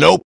Nope.